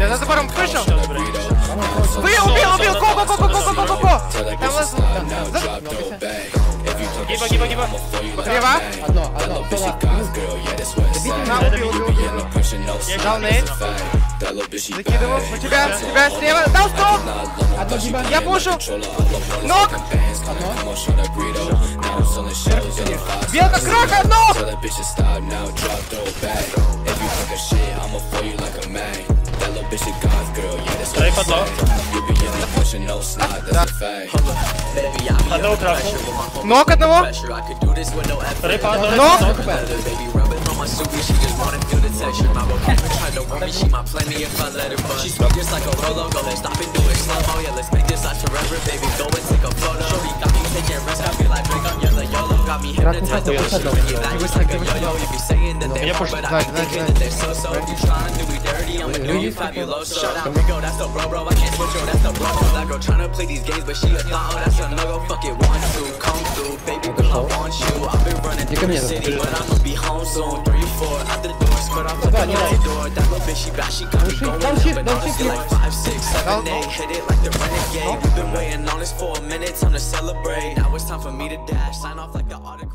Ja za zaborą pyszą! Wyjął, wyjął, go! Giba, giba! Pokrywa? Na, Likwidował, u ciebie jest, nie ma, dał to! Ja puszczę! Nok! Wielka kroka, no! Daj padło! Padło trafił! Nok jednego! Daj padło! Nok! Don't